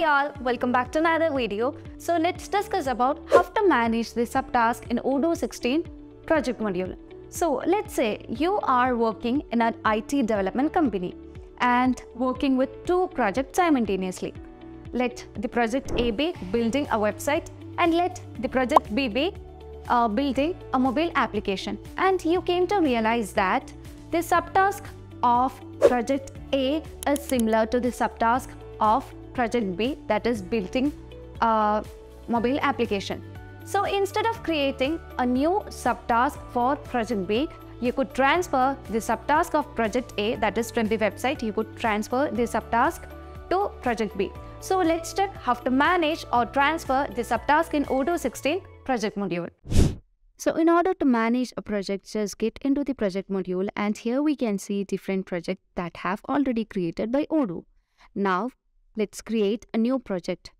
Hi all, welcome back to another video. So let's discuss about how to manage the subtask in Odoo 16 project module. So let's say you are working in an IT development company and working with two projects simultaneously. Let the project A be building a website and let the project B be building a mobile application. And you came to realize that the subtask of project A is similar to the subtask of project B, that is building a mobile application. So instead of creating a new subtask for project B, you could transfer the subtask of project A, that is from the website, you could transfer the subtask to project B. So let's check how to manage or transfer the subtask in Odoo 16 project module. So in order to manage a project, just get into the project module, and here we can see different projects that have already created by Odoo. Now let's create a new project.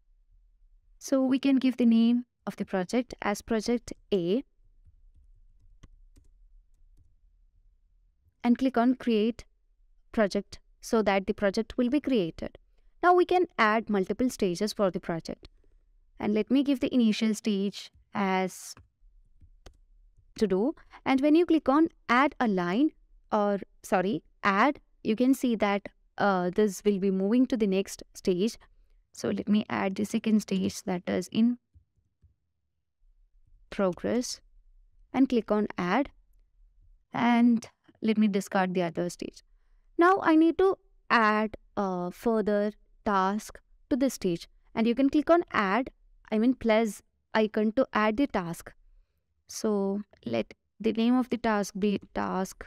So we can give the name of the project as project A and click on create project so that the project will be created. Now we can add multiple stages for the project, and let me give the initial stage as to do, and when you click on add a line or add, you can see that this will be moving to the next stage. So let me add the second stage, that is in progress, and click on add, and let me discard the other stage. Now I need to add a further task to this stage, and you can click on add, plus icon to add the task. So let the name of the task be task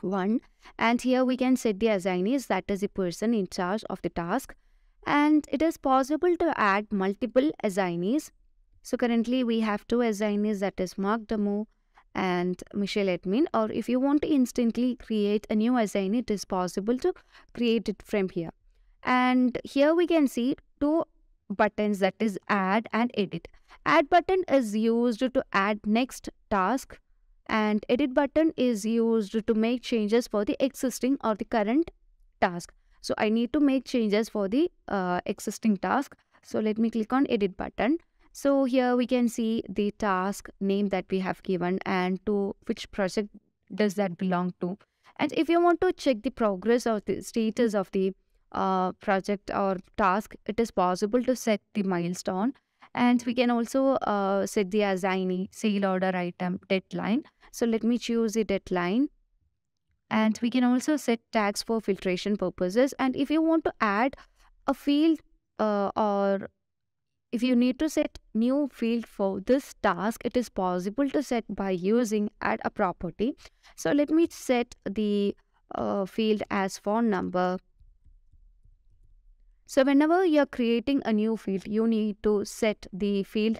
1, and here we can set the assignees, that is the person in charge of the task, and it is possible to add multiple assignees. So currently we have two assignees, that is Mark Damo and Michelle Edmin, or if you want to instantly create a new assignee, it is possible to create it from here. And here we can see two buttons, that is add and edit. Add button is used to add next task, and edit button is used to make changes for the existing or the current task. So I need to make changes for the existing task. So let me click on edit button. So here we can see the task name that we have given and to which project does that belong to. And if you want to check the progress or the status of the project or task, it is possible to set the milestone, and we can also set the assignee, sale order item, deadline. So let me choose the deadline, and we can also set tags for filtration purposes. And if you want to add a field or if you need to set new field for this task, it is possible to set by using add a property. So let me set the field as phone number. So whenever you're creating a new field, you need to set the field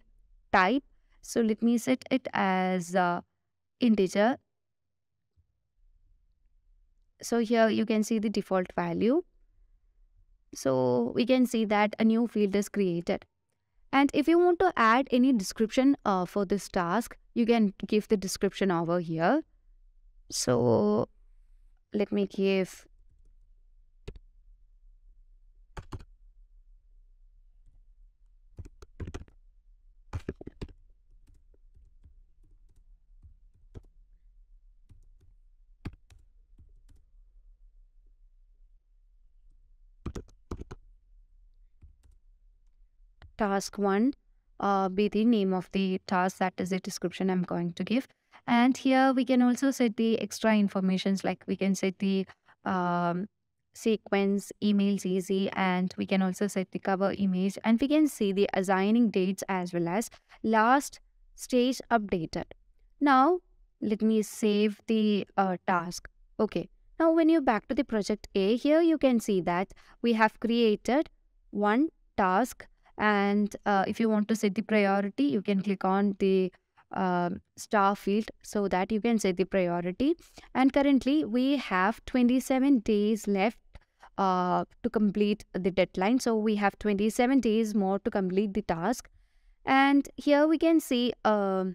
type. So let me set it as integer. So here you can see the default value. So we can see that a new field is created. And if you want to add any description for this task, you can give the description over here. So let me give task 1 be the name of the task, that is the description I'm going to give. And here we can also set the extra informations, like we can set the sequence, emails easy, and we can also set the cover image, and we can see the assigning dates as well as last stage updated. Now let me save the task. Okay, now when you're back to the project A, here you can see that we have created one task. And if you want to set the priority, you can click on the star field so that you can set the priority. And currently we have 27 days left to complete the deadline. So we have 27 days more to complete the task. And here we can see the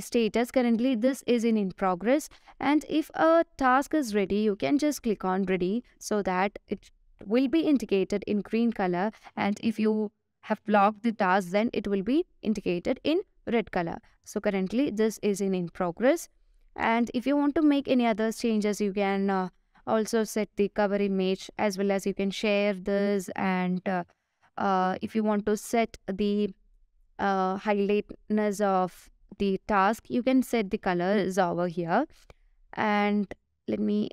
status. Currently this is in progress. And if a task is ready, you can just click on ready so that it will be indicated in green color, and if you have blocked the task, then it will be indicated in red color. So currently this is in progress. And if you want to make any other changes, you can also set the cover image, as well as you can share this. And if you want to set the highlightness of the task, you can set the colors over here. And let me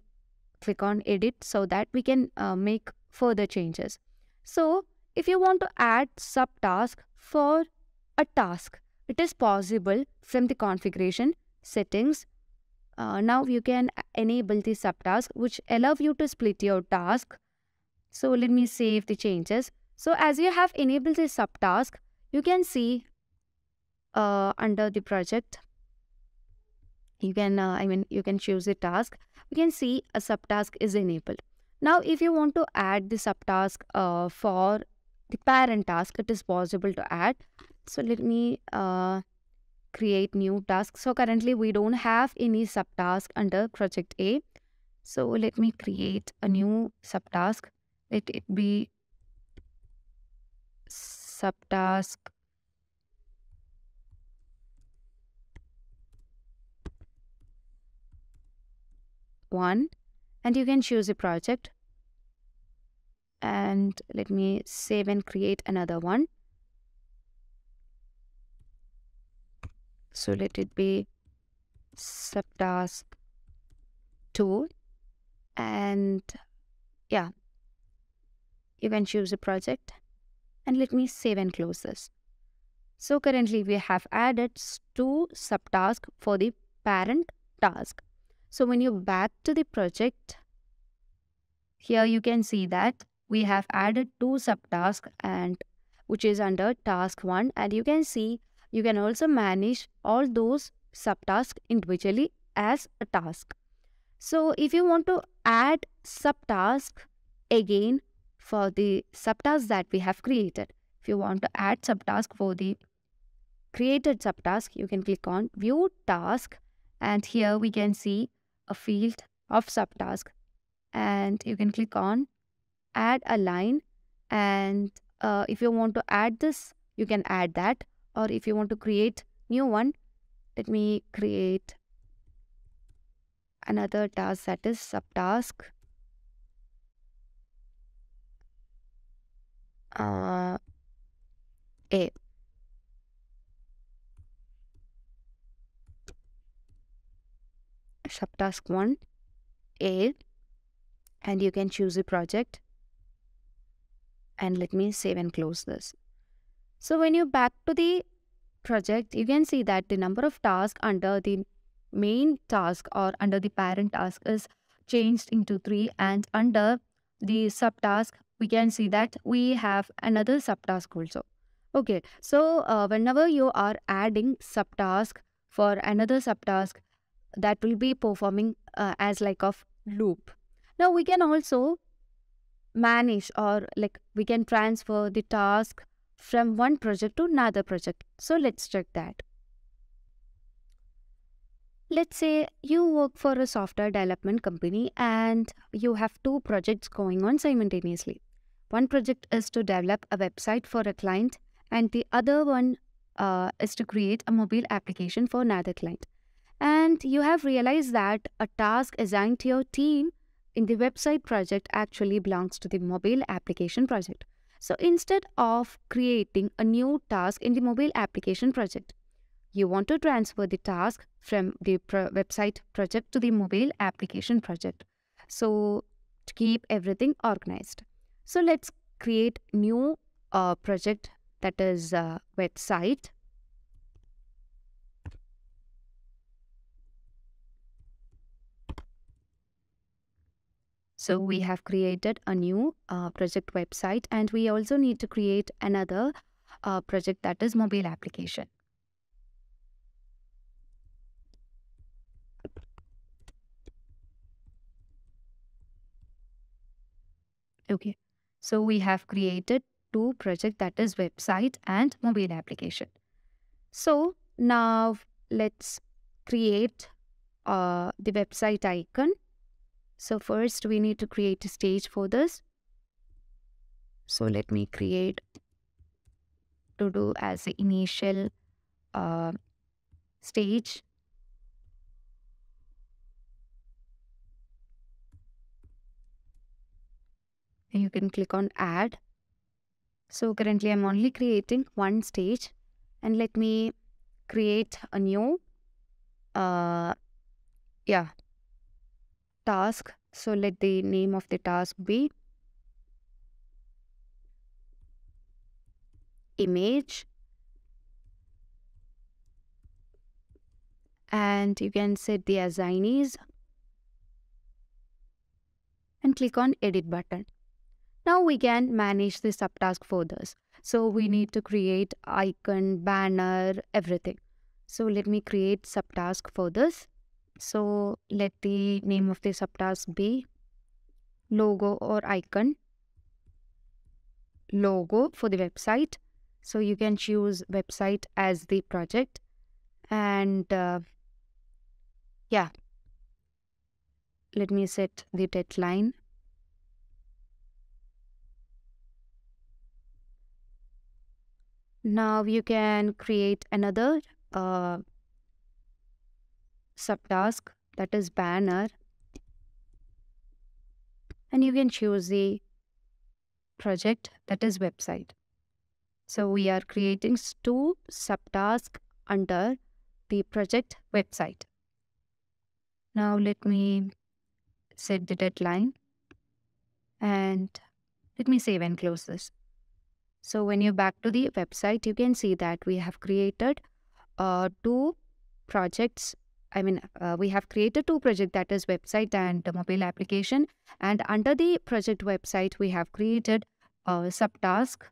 click on edit so that we can make further changes. So if you want to add subtask for a task, it is possible from the configuration settings. Now you can enable the subtask, which allow you to split your task. So let me save the changes. So as you have enabled the subtask, you can see under the project, you can you can choose the task. You can see a subtask is enabled. Now if you want to add the subtask for the parent task, it is possible to add. So let me create new task. So currently we don't have any subtask under project A. So let me create a new subtask. Let it be subtask one, and you can choose a project. And let me save and create another one. So let it be subtask 2, and yeah, you can choose a project. And let me save and close this. So currently we have added 2 subtasks for the parent task. So when you back to the project, here you can see that we have added 2 subtasks, and which is under task 1. And you can see you can also manage all those subtasks individually as a task. So if you want to add subtasks again for the subtask that we have created, if you want to add subtask for the created subtask, you can click on view task, and here we can see a field of subtask, and you can click on add a line. And if you want to add this, you can add that. Or if you want to create new one, let me create another task, that is subtask 8. Subtask 1 A, and you can choose a project. And let me save and close this. So when you back to the project, you can see that the number of tasks under the main task or under the parent task is changed into 3, and under the subtask, we can see that we have another subtask also. Okay, so whenever you are adding subtask for another subtask, that will be performing as like of loop. Now we can also manage, or like we can transfer the task from one project to another project. So let's check that. Let's say you work for a software development company and you have 2 projects going on simultaneously. One project is to develop a website for a client, and the other one is to create a mobile application for another client. And you have realized that a task assigned to your team in the website project actually belongs to the mobile application project. So instead of creating a new task in the mobile application project, you want to transfer the task from the website project to the mobile application project. So to keep everything organized. So let's create new project, that is website. So we have created a new project website, and we also need to create another project, that is mobile application. Okay, so we have created 2 projects, that is website and mobile application. So now let's create the website icon. So first we need to create a stage for this. So let me create to do as the initial stage. And you can click on add. So currently I'm only creating one stage, and let me create a new task. So let the name of the task be image, and you can set the assignees and click on edit button. Now we can manage the subtask folders. So we need to create icon, banner, everything. So let me create subtask folders. So let the name of the subtask be logo or icon. Logo for the website. So you can choose website as the project. And let me set the deadline. Now you can create another subtask, that is banner, and you can choose the project, that is website. So we are creating two subtasks under the project website. Now let me set the deadline and let me save and close this. So when you're back to the website, you can see that we have created two projects. We have created two projects, that is website and mobile application. And under the project website, we have created a subtask.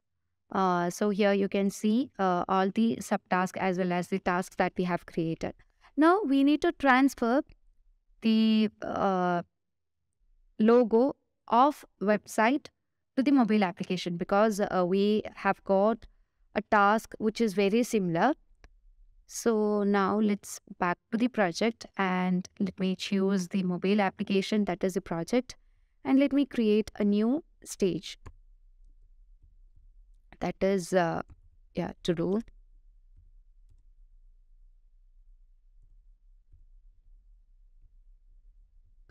So here you can see all the subtasks as well as the tasks that we have created. Now we need to transfer the logo of website to the mobile application, because we have got a task which is very similar. So now let's back to the project and let me choose the mobile application, that is the project, and let me create a new stage, that is to do.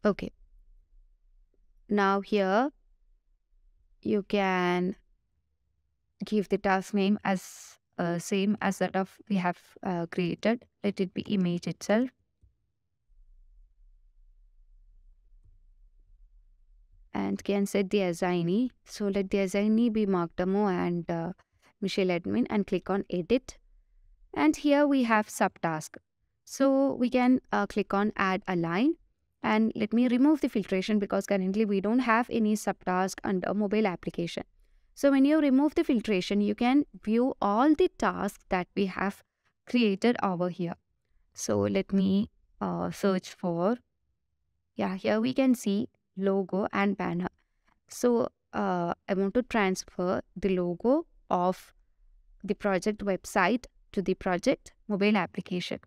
Okay, now here you can give the task name as same as that of we have created. Let it be image itself. And can set the assignee. So let the assignee be Mark Damo and Michelle Admin, and click on edit. And here we have subtask. So we can click on add a line. And let me remove the filtration, because currently we don't have any subtask under mobile application. So when you remove the filtration, you can view all the tasks that we have created over here. So let me search for, here we can see logo and banner. So I want to transfer the logo of the project website to the project mobile application.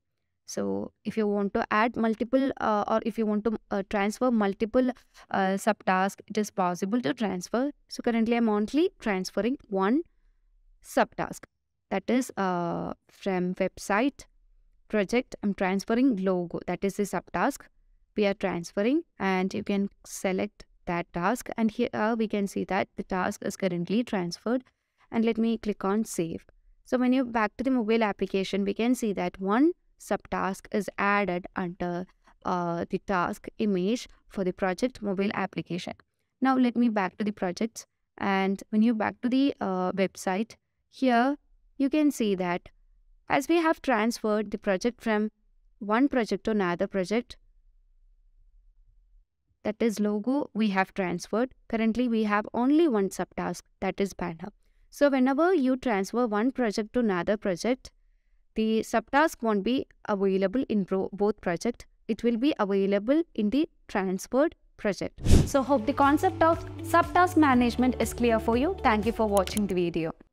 So if you want to add multiple transfer multiple subtasks, it is possible to transfer. So currently I'm only transferring one subtask, that is from website project, I'm transferring logo, that is the subtask we are transferring, and you can select that task. And here we can see that the task is currently transferred, and let me click on save. So when you're back to the mobile application, we can see that one subtask is added under the task image for the project mobile application. Now let me back to the projects, and when you back to the website, here you can see that as we have transferred the project from one project to another project, that is logo we have transferred. Currently we have only one subtask, that is banner. So whenever you transfer one project to another project, the subtask won't be available in both projects. It will be available in the transferred project. So hope the concept of subtask management is clear for you. Thank you for watching the video.